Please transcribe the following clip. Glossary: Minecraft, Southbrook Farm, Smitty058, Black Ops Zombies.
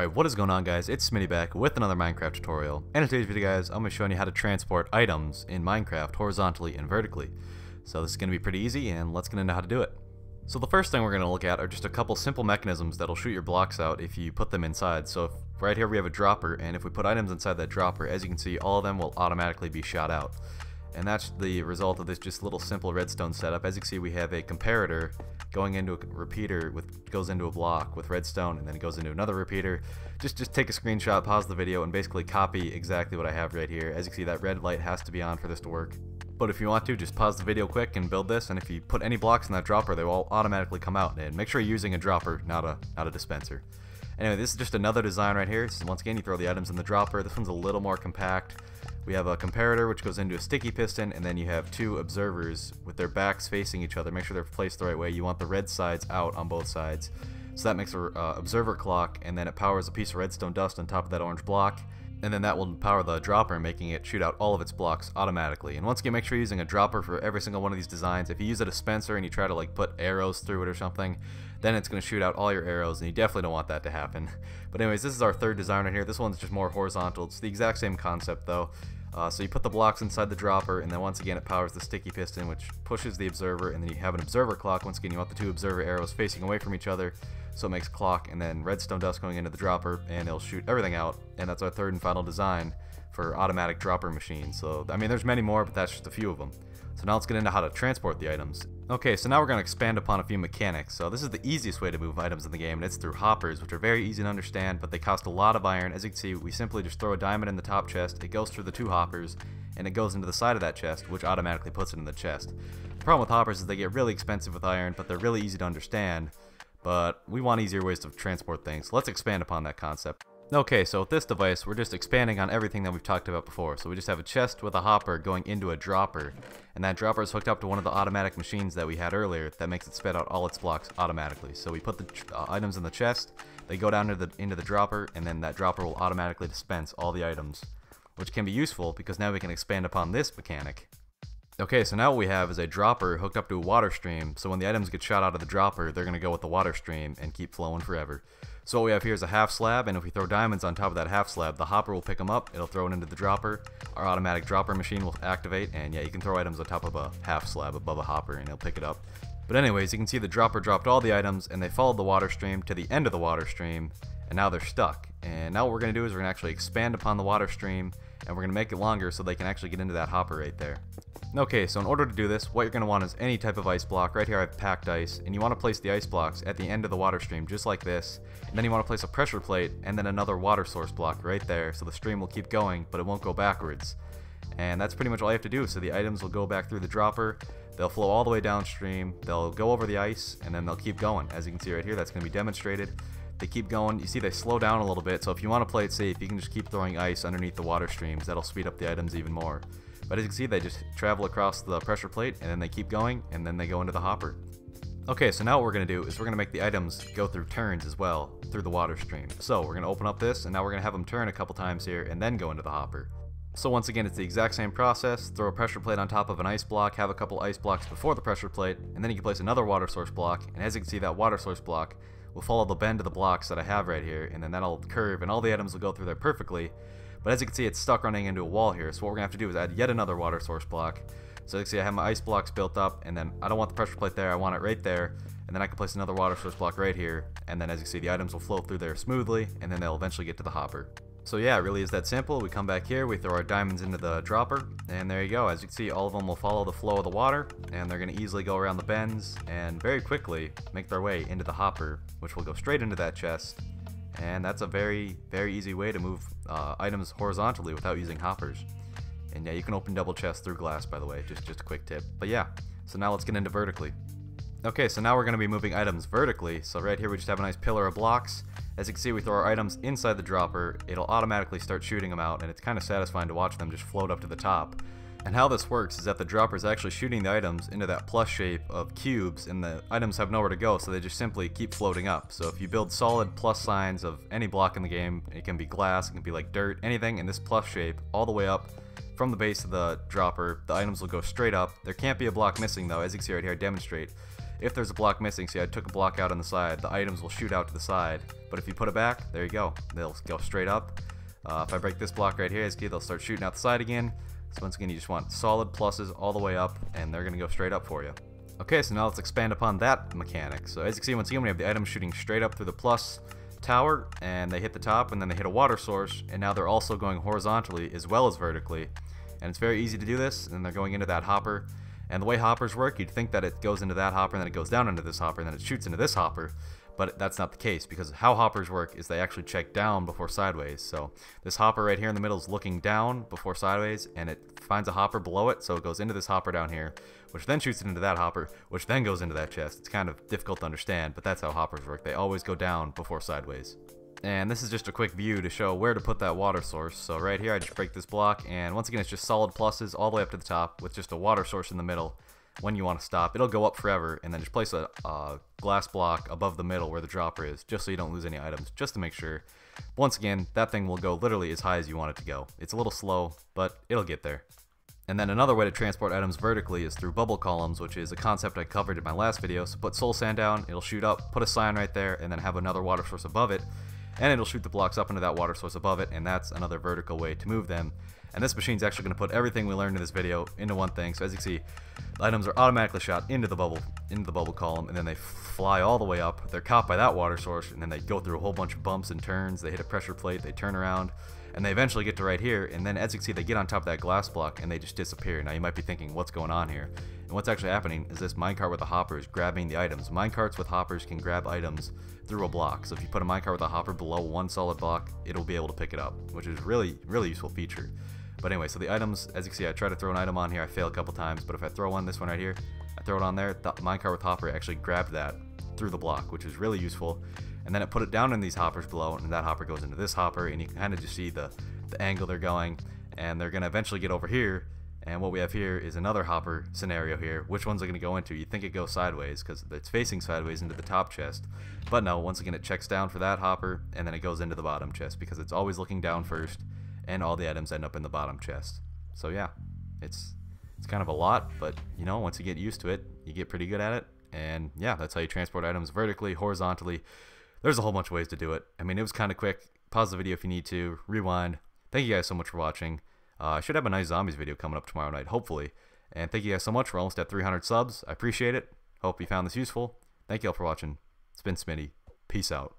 Alright, what is going on, guys? It's Smitty back with another Minecraft tutorial. And in today's video, guys, I'm going to be showing you how to transport items in Minecraft horizontally and vertically. So this is going to be pretty easy, and let's get into how to do it. So the first thing we're going to look at are just a couple simple mechanisms that'll shoot your blocks out if you put them inside. So if, right here we have a dropper, and if we put items inside that dropper, as you can see, all of them will automatically be shot out. And that's the result of this just little simple redstone setup. As you can see, we have a comparator going into a repeater, goes into a block with redstone, and then it goes into another repeater. Just take a screenshot, pause the video, and basically copy exactly what I have right here. As you can see, that red light has to be on for this to work. But if you want to, just pause the video quick and build this, and if you put any blocks in that dropper, they will automatically come out. And make sure you're using a dropper, not a dispenser. Anyway, this is just another design right here. So once again, you throw the items in the dropper. This one's a little more compact. We have a comparator which goes into a sticky piston, and then you have two observers with their backs facing each other. Make sure they're placed the right way. You want the red sides out on both sides. So that makes an observer clock, and then it powers a piece of redstone dust on top of that orange block. And then that will power the dropper, making it shoot out all of its blocks automatically. And once again, make sure you're using a dropper for every single one of these designs. If you use a dispenser and you try to like put arrows through it or something, then it's going to shoot out all your arrows, and you definitely don't want that to happen. But anyways, this is our third design right here. This one's just more horizontal. It's the exact same concept though. So you put the blocks inside the dropper, and then once again it powers the sticky piston, which pushes the observer, and then you have an observer clock. Once again, you want the two observer arrows facing away from each other, so it makes clock, and then redstone dust going into the dropper, and it'll shoot everything out. And that's our third and final design for automatic dropper machines. So I mean, there's many more, but that's just a few of them. So now let's get into how to transport the items. Okay, so now we're going to expand upon a few mechanics. So this is the easiest way to move items in the game, and it's through hoppers, which are very easy to understand, but they cost a lot of iron. As you can see, we simply just throw a diamond in the top chest, it goes through the two hoppers, and it goes into the side of that chest, which automatically puts it in the chest. The problem with hoppers is they get really expensive with iron, but they're really easy to understand, but we want easier ways to transport things, so let's expand upon that concept. Okay, so with this device, we're just expanding on everything that we've talked about before. So we just have a chest with a hopper going into a dropper, and that dropper is hooked up to one of the automatic machines that we had earlier that makes it spit out all its blocks automatically. So we put the items in the chest, they go down into the dropper, and then that dropper will automatically dispense all the items, which can be useful because now we can expand upon this mechanic. Okay, so now what we have is a dropper hooked up to a water stream, so when the items get shot out of the dropper, they're going to go with the water stream and keep flowing forever. So what we have here is a half slab, and if we throw diamonds on top of that half slab, the hopper will pick them up, it'll throw it into the dropper, our automatic dropper machine will activate, and yeah, you can throw items on top of a half slab above a hopper and it'll pick it up. But anyways, you can see the dropper dropped all the items, and they followed the water stream to the end of the water stream, and now they're stuck. And now what we're going to do is we're going to actually expand upon the water stream, and we're going to make it longer so they can actually get into that hopper right there. Okay, so in order to do this, what you're going to want is any type of ice block. Right here I've packed ice, and you want to place the ice blocks at the end of the water stream, just like this. And then you want to place a pressure plate and then another water source block right there, so the stream will keep going, but it won't go backwards. And that's pretty much all you have to do. So the items will go back through the dropper, they'll flow all the way downstream, they'll go over the ice, and then they'll keep going. As you can see right here, that's going to be demonstrated. They keep going. You see they slow down a little bit, so if you want to play it safe, you can just keep throwing ice underneath the water streams. That'll speed up the items even more. But as you can see, they just travel across the pressure plate, and then they keep going, and then they go into the hopper. Okay, so now what we're going to do is we're going to make the items go through turns as well through the water stream. So we're going to open up this, and now we're going to have them turn a couple times here and then go into the hopper. So once again, it's the exact same process. Throw a pressure plate on top of an ice block, have a couple ice blocks before the pressure plate, and then you can place another water source block, and as you can see, that water source block will follow the bend of the blocks that I have right here, and then that'll curve, and all the items will go through there perfectly. But as you can see, it's stuck running into a wall here, so what we're going to have to do is add yet another water source block. So you can see I have my ice blocks built up, and then I don't want the pressure plate there, I want it right there, and then I can place another water source block right here, and then as you see, the items will flow through there smoothly, and then they'll eventually get to the hopper. So yeah, it really is that simple. We come back here, we throw our diamonds into the dropper, and there you go. As you can see, all of them will follow the flow of the water, and they're going to easily go around the bends, and very quickly make their way into the hopper, which will go straight into that chest. And that's a very, very easy way to move items horizontally without using hoppers. And yeah, you can open double chests through glass, by the way, just a quick tip. But yeah, so now let's get into vertically. Okay, so now we're going to be moving items vertically. So right here we just have a nice pillar of blocks. As you can see, we throw our items inside the dropper, it'll automatically start shooting them out, and it's kind of satisfying to watch them just float up to the top. And how this works is that the dropper is actually shooting the items into that plus shape of cubes, and the items have nowhere to go, so they just simply keep floating up. So if you build solid plus signs of any block in the game, it can be glass, it can be like dirt, anything in this plus shape, all the way up from the base of the dropper, the items will go straight up. There can't be a block missing though, as you can see right here, I demonstrate. If there's a block missing, see I took a block out on the side, the items will shoot out to the side. But if you put it back, there you go. They'll go straight up. If I break this block right here, they'll start shooting out the side again. So once again, you just want solid pluses all the way up, and they're going to go straight up for you. Okay, so now let's expand upon that mechanic. So as you can see, once again, we have the items shooting straight up through the plus tower, and they hit the top, and then they hit a water source, and now they're also going horizontally as well as vertically. And it's very easy to do this, and they're going into that hopper. And the way hoppers work, you'd think that it goes into that hopper, and then it goes down into this hopper, and then it shoots into this hopper. But that's not the case, because how hoppers work is they actually check down before sideways. So this hopper right here in the middle is looking down before sideways, and it finds a hopper below it, so it goes into this hopper down here, which then shoots it into that hopper, which then goes into that chest. It's kind of difficult to understand, but that's how hoppers work. They always go down before sideways. And this is just a quick view to show where to put that water source. So right here I just break this block, and once again it's just solid pluses all the way up to the top with just a water source in the middle. When you want to stop, it'll go up forever, and then just place a glass block above the middle where the dropper is, just so you don't lose any items, just to make sure. Once again, that thing will go literally as high as you want it to go. It's a little slow, but it'll get there. And then another way to transport items vertically is through bubble columns, which is a concept I covered in my last video. So put soul sand down, it'll shoot up, put a sign right there, and then have another water source above it, and it'll shoot the blocks up into that water source above it, and that's another vertical way to move them. And this machine's actually going to put everything we learned in this video into one thing. So as you can see, the items are automatically shot into the bubble column, and then they fly all the way up. They're caught by that water source, and then they go through a whole bunch of bumps and turns. They hit a pressure plate, they turn around, and they eventually get to right here. And then as you can see, they get on top of that glass block, and they just disappear. Now you might be thinking, what's going on here? And what's actually happening is this minecart with a hopper is grabbing the items. Minecarts with hoppers can grab items through a block. So if you put a minecart with a hopper below one solid block, it'll be able to pick it up, which is really, really useful feature. But anyway, so the items, as you can see, I try to throw an item on here, I fail a couple times, but if I throw one, this one right here, I throw it on there, the minecart with hopper actually grabbed that through the block, which is really useful, and then it put it down in these hoppers below, and that hopper goes into this hopper, and you can kind of just see the angle they're going, and they're going to eventually get over here, and what we have here is another hopper scenario here. Which one's it going to go into? You'd think it goes sideways, because it's facing sideways into the top chest, but no, once again, it checks down for that hopper, and then it goes into the bottom chest, because it's always looking down first, and all the items end up in the bottom chest. So yeah, it's kind of a lot, but you know, once you get used to it, you get pretty good at it. And yeah, that's how you transport items vertically, horizontally. There's a whole bunch of ways to do it. I mean, it was kind of quick. Pause the video if you need to, rewind. Thank you guys so much for watching. I should have a nice zombies video coming up tomorrow night, hopefully. And thank you guys so much. We're almost at 300 subs. I appreciate it. Hope you found this useful. Thank you all for watching. It's been Smitty. Peace out.